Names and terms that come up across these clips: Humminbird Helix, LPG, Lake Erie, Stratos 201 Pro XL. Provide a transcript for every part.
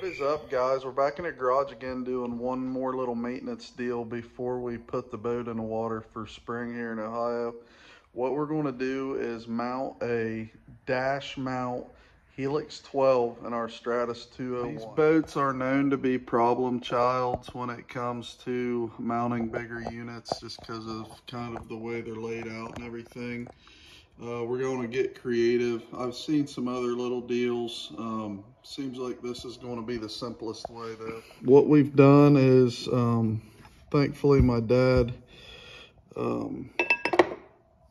What is up, guys? We're back in the garage again doing one more little maintenance deal before we put the boat in the water for spring here in Ohio. What we're going to do is mount a dash mount Helix 12 in our Stratus 201. These boats are known to be problem childs when it comes to mounting bigger units just because of kind of the way they're laid out and everything. We're going to get creative. I've seen some other little deals. Seems like this is going to be the simplest way though. What we've done is, thankfully my dad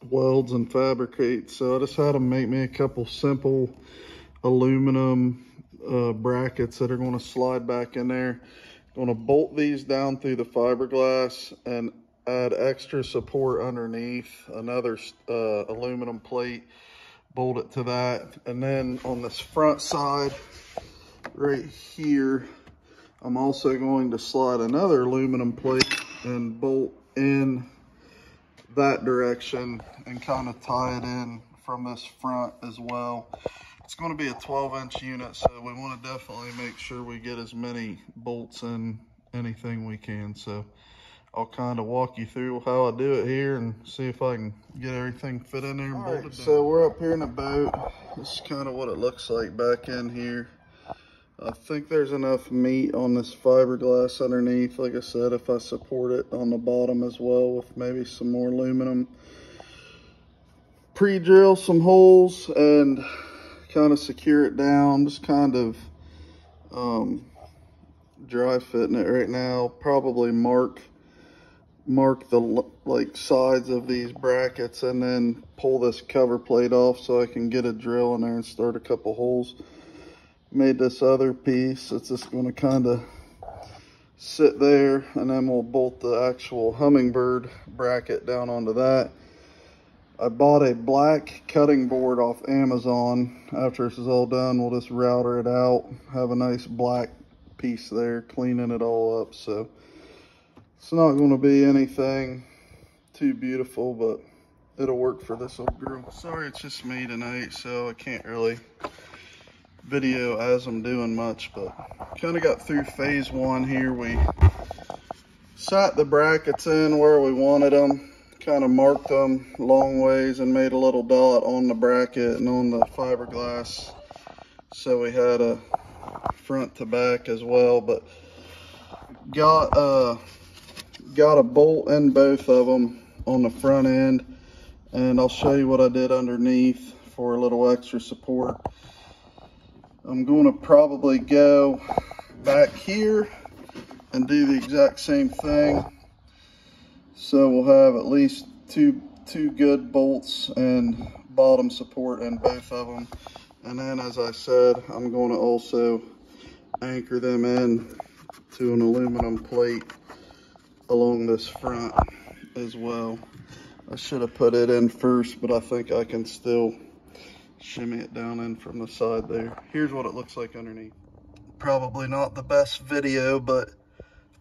welds and fabricates. So I just had him make me a couple simple aluminum brackets that are going to slide back in there. Going to bolt these down through the fiberglass and add extra support underneath another aluminum plate, bolt it to that. And then on this front side right here, I'm also going to slide another aluminum plate and bolt in that direction and kind of tie it in from this front as well. It's going to be a 12-inch unit, so we want to definitely make sure we get as many bolts in anything we can. So I'll kind of walk you through how I do it here and see if I can get everything fit in there and bolt it down. So we're up here in the boat. This is kind of what it looks like back in here. I think there's enough meat on this fiberglass underneath. Like I said, if I support it on the bottom as well with maybe some more aluminum. Pre-drill some holes and kind of secure it down. Just kind of dry fitting it right now. Probably mark the like sides of these brackets and then pull this cover plate off so I can get a drill in there and start a couple holes. Made this other piece. It's just going to kind of sit there, and then we'll bolt the actual Humminbird bracket down onto that. I bought a black cutting board off Amazon. After this is all done, we'll just router it out, have a nice black piece there, cleaning it all up. So it's not going to be anything too beautiful, but it'll work for this old girl. Sorry, it's just me tonight, so I can't really video as I'm doing much, but kind of got through phase one here. We sat the brackets in where we wanted them, kind of marked them long ways and made a little dot on the bracket and on the fiberglass. So we had a front to back as well, but got a bolt in both of them on the front end, and I'll show you what I did underneath for a little extra support. I'm going to probably go back here and do the exact same thing, so we'll have at least two good bolts and bottom support in both of them. And then, as I said, I'm going to also anchor them in to an aluminum plate along this front as well. I should have put it in first, but I think I can still shimmy it down in from the side there. Here's what it looks like underneath. Probably not the best video, but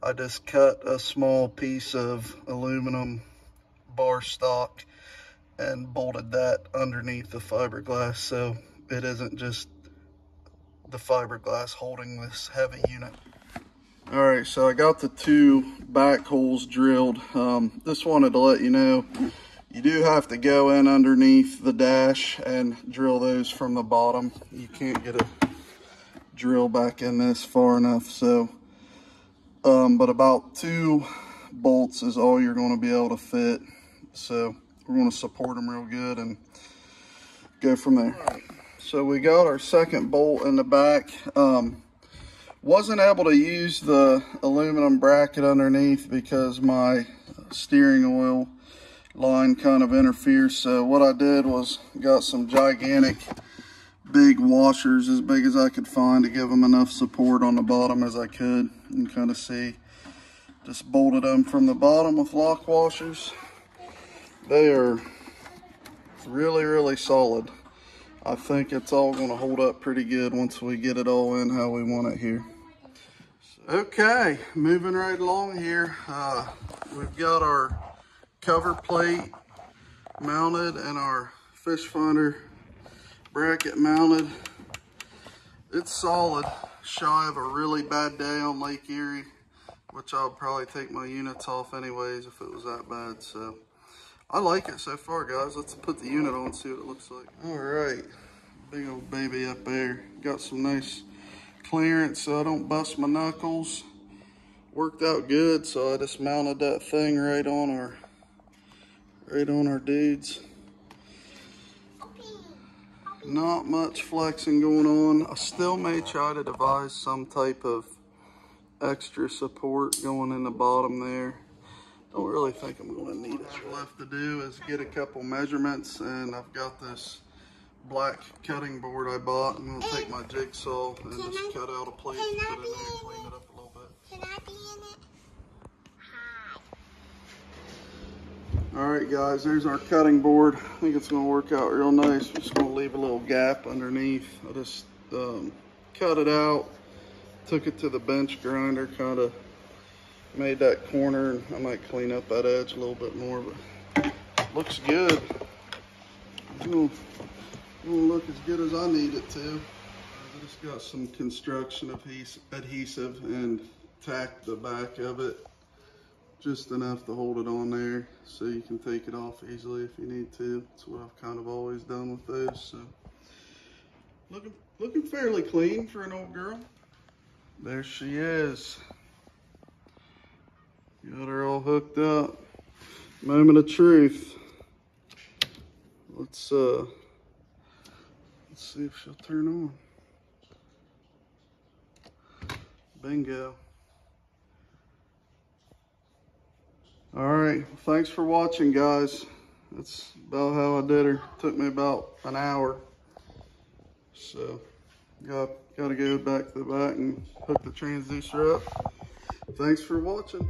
I just cut a small piece of aluminum bar stock and bolted that underneath the fiberglass, so it isn't just the fiberglass holding this heavy unit. All right, so I got the two back holes drilled. Just wanted to let you know, you do have to go in underneath the dash and drill those from the bottom. You can't get a drill back in this far enough. So, but about two bolts is all you're going to be able to fit. So we're going to support them real good and go from there. All right, so we got our second bolt in the back. Wasn't able to use the aluminum bracket underneath because my steering oil line kind of interferes. So what I did was got some gigantic big washers, as big as I could find, to give them enough support on the bottom as I could. You can kind of see, just bolted them from the bottom with lock washers. They are really solid. I think it's all going to hold up pretty good once we get it all in how we want it here. Okay, moving right along here. We've got our cover plate mounted and our fish finder bracket mounted. It's solid, shy of a really bad day on Lake Erie, which I'll probably take my units off anyways if it was that bad. So I like it so far, guys. Let's put the unit on and see what it looks like. All right, big old baby up there. Got some nice clearance so I don't bust my knuckles. Worked out good, so I just mounted that thing right on our dudes. Not much flexing going on. I still may try to devise some type of extra support going in the bottom there. Don't really think I'm going to need it. All left to do is get a couple measurements, and I've got this black cutting board I bought. I'm going to take my jigsaw and just cut out a plate and put it in there and clean it up a little bit. Can I be in it? Hi. All right, guys, there's our cutting board. I think it's going to work out real nice. I'm just going to leave a little gap underneath. I just cut it out, took it to the bench grinder, kind of made that corner, and I might clean up that edge a little bit more, but looks good. It's going to look as good as I need it to. I just got some construction adhesive and tacked the back of it just enough to hold it on there so you can take it off easily if you need to. That's what I've kind of always done with those. So looking fairly clean for an old girl. There she is. Got her all hooked up. Moment of truth. Let's see if she'll turn on. Bingo. All right, thanks for watching, guys. That's about how I did her. It took me about an hour. So gotta go back to the back and hook the transducer up. Thanks for watching.